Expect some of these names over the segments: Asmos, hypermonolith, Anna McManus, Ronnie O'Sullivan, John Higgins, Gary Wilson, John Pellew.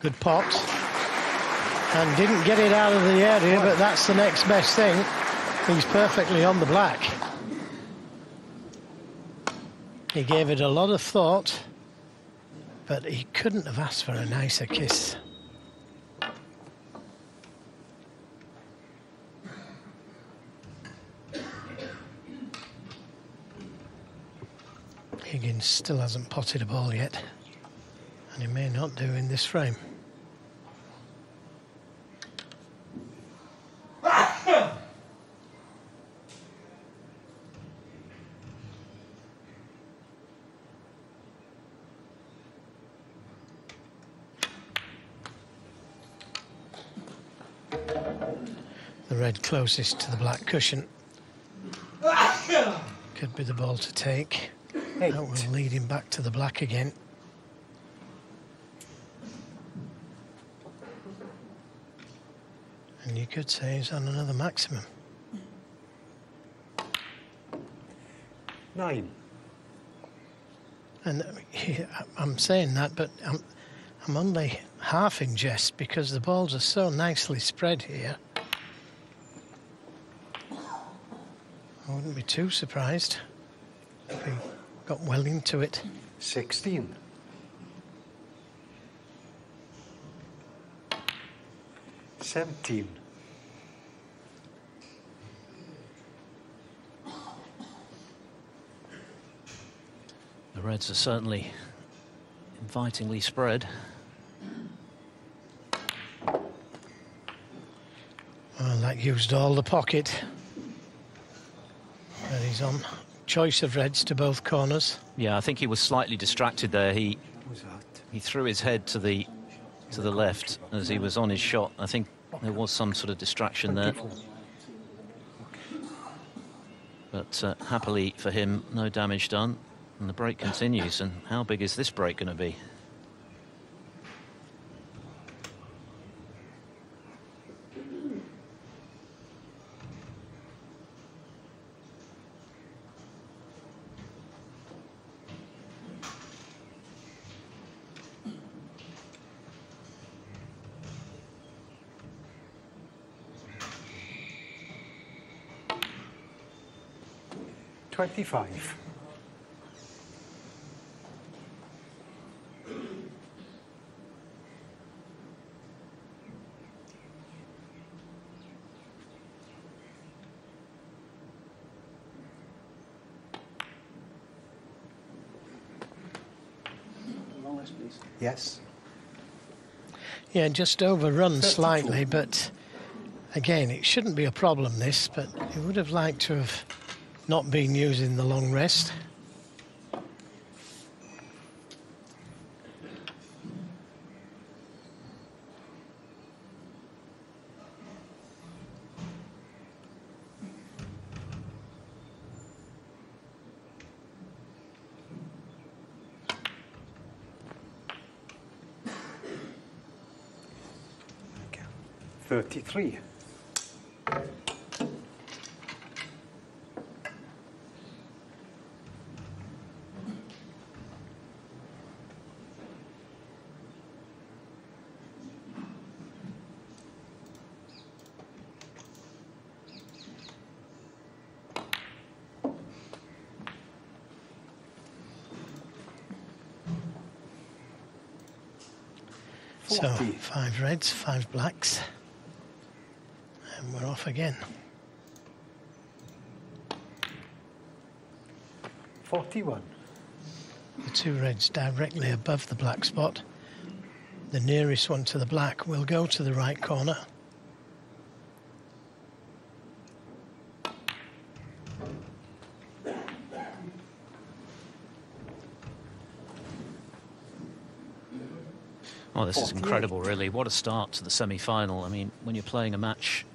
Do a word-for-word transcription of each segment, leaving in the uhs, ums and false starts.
Good pops. And didn't get it out of the area, but that's the next best thing. He's perfectly on the black. He gave it a lot of thought, but he couldn't have asked for a nicer kiss. Higgins still hasn't potted a ball yet, and he may not do in this frame. The red closest to the black cushion could be the ball to take. Eight. That will lead him back to the black again. And you could say he's on another maximum. Nine. And I'm saying that, but I'm, I'm only half in jest because the balls are so nicely spread here. I wouldn't be too surprised if he got well into it. sixteen. seventeen. The reds are certainly invitingly spread. Well, that used all the pocket. There he's on. Choice of reds to both corners. Yeah, I think he was slightly distracted there. He he threw his head to the to the left as he was on his shot. I think there was some sort of distraction there. But uh, happily for him, no damage done, and the break continues. And how big is this break going to be? twenty-five. Yes. Yeah, just overrun slightly, but again, it shouldn't be a problem, this, but he would have liked to have not been using the long rest. thirty-three. So, five reds, five blacks, and we're off again. forty-one. The two reds directly above the black spot. The nearest one to the black will go to the right corner. Oh, this is incredible, really. What a start to the semi-final. I mean, when you're playing a match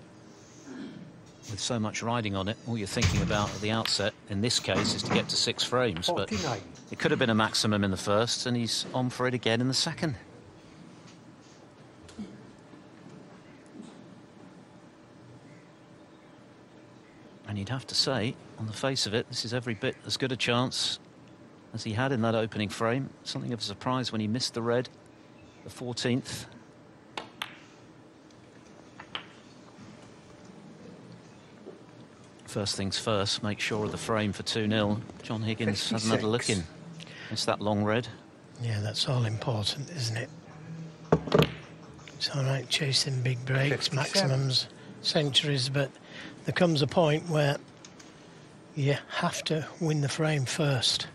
with so much riding on it, all you're thinking about at the outset, in this case, is to get to six frames. But it could have been a maximum in the first, and he's on for it again in the second. And you'd have to say, on the face of it, this is every bit as good a chance as he had in that opening frame. Something of a surprise when he missed the red. the fourteenth. First things first, make sure of the frame for two nil. John Higgins fifty-six. Has another look in. It's that long red. Yeah, that's all important, isn't it? It's all right chasing big breaks, fifty-seven. Maximums, centuries, but there comes a point where you have to win the frame first.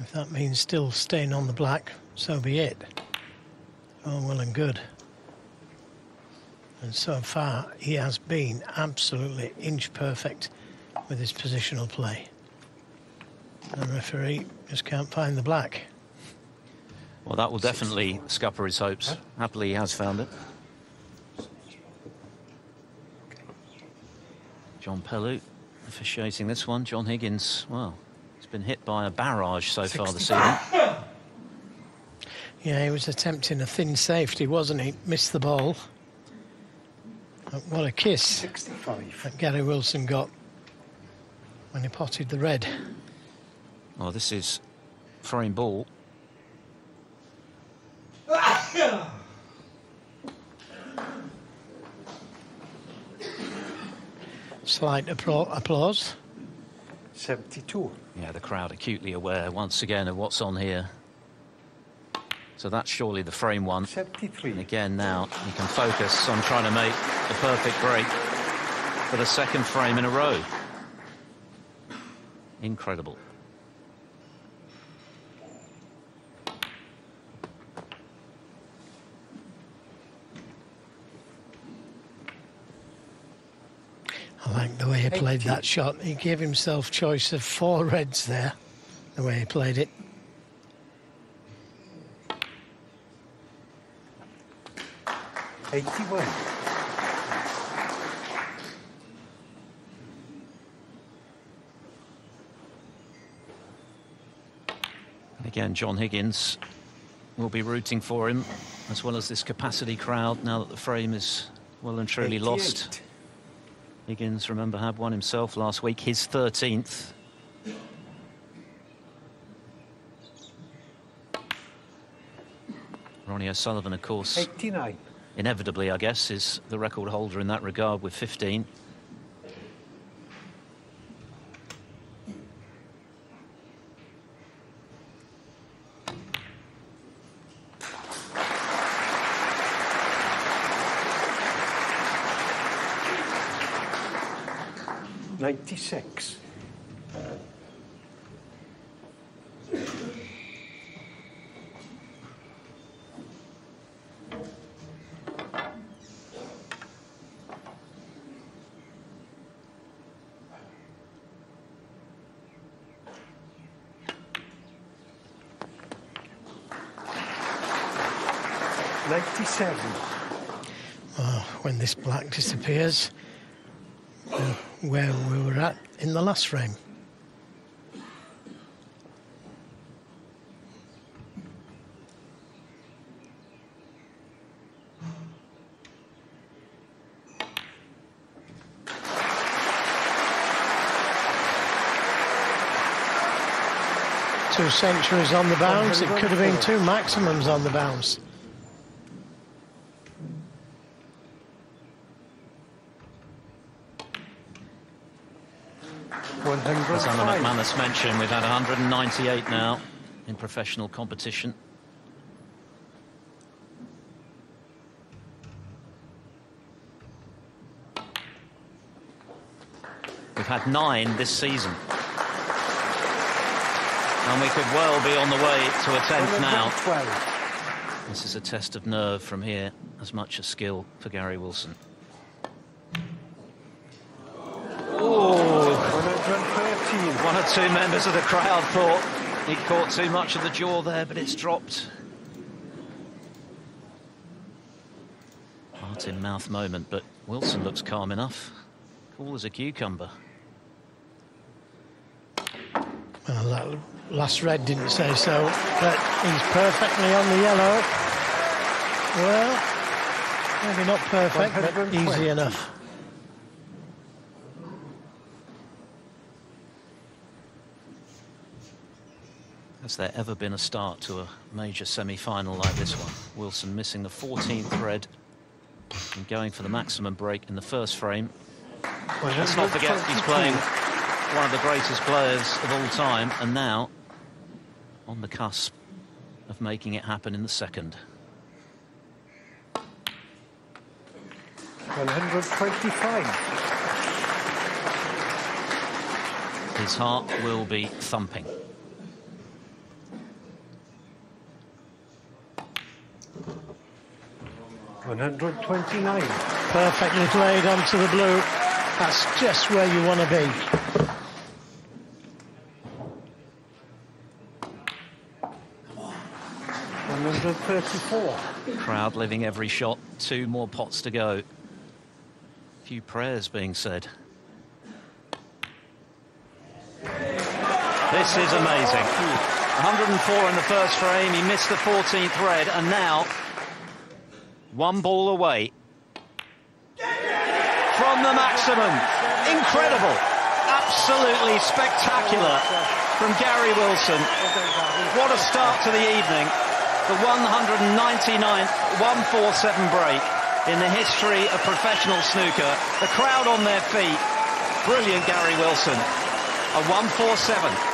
If that means still staying on the black, so be it. All well and good. And so far, he has been absolutely inch-perfect with his positional play. The referee just can't find the black. Well, that will definitely scupper his hopes. Happily, he has found it. John Pellew officiating this one. John Higgins, well, he's been hit by a barrage so far this evening. Yeah, he was attempting a thin safety, wasn't he? Missed the ball. What a kiss sixty-five. That Gary Wilson got when he potted the red. Well, this is frame ball. Slight appla applause. seventy-two. Yeah, the crowd acutely aware once again of what's on here. So that's surely the frame one. seventy-three. And again now, you can focus on trying to make the perfect break for the second frame in a row. Incredible. I like the way he played that shot. He gave himself choice of four reds there, the way he played it. eighty-one. Again, John Higgins will be rooting for him, as well as this capacity crowd, now that the frame is well and truly lost. Higgins, remember, had one himself last week, his thirteenth. Ronnie O'Sullivan, of course. eighty-nine. Inevitably, I guess, is the record holder in that regard with fifteen. ninety-six. ninety-seven. Oh, when this black disappears, uh, where we were at in the last frame. Two centuries on the bounce. It could have been two maximums on the bounce. As Anna McManus mentioned, we've had one hundred ninety-eight now in professional competition. We've had nine this season. And we could well be on the way to a tenth now. twelve. This is a test of nerve from here, as much as skill for Gary Wilson. One or two members of the crowd thought he caught too much of the jaw there, but it's dropped. Heart-in-mouth moment, but Wilson looks calm enough. Cool as a cucumber. Well, that last red didn't say so, but he's perfectly on the yellow. Well, maybe not perfect, but easy enough. there ever been a start to a major semi-final like this one. Wilson missing the fourteenth red and going for the maximum break in the first frame. Well, let's not forget he's playing one of the greatest players of all time, and now on the cusp of making it happen in the second. one twenty-five. His heart will be thumping. one twenty-nine. Perfectly played onto the blue. That's just where you want to be. one thirty-four. Crowd living every shot. Two more pots to go. Few prayers being said. This is amazing. one oh four in the first frame. He missed the fourteenth red, and now one ball away from the maximum. Incredible. Absolutely spectacular from Gary Wilson. What a start to the evening. The one hundred ninety-ninth one forty-seven break in the history of professional snooker. The crowd on their feet. Brilliant Gary Wilson. A one forty-seven.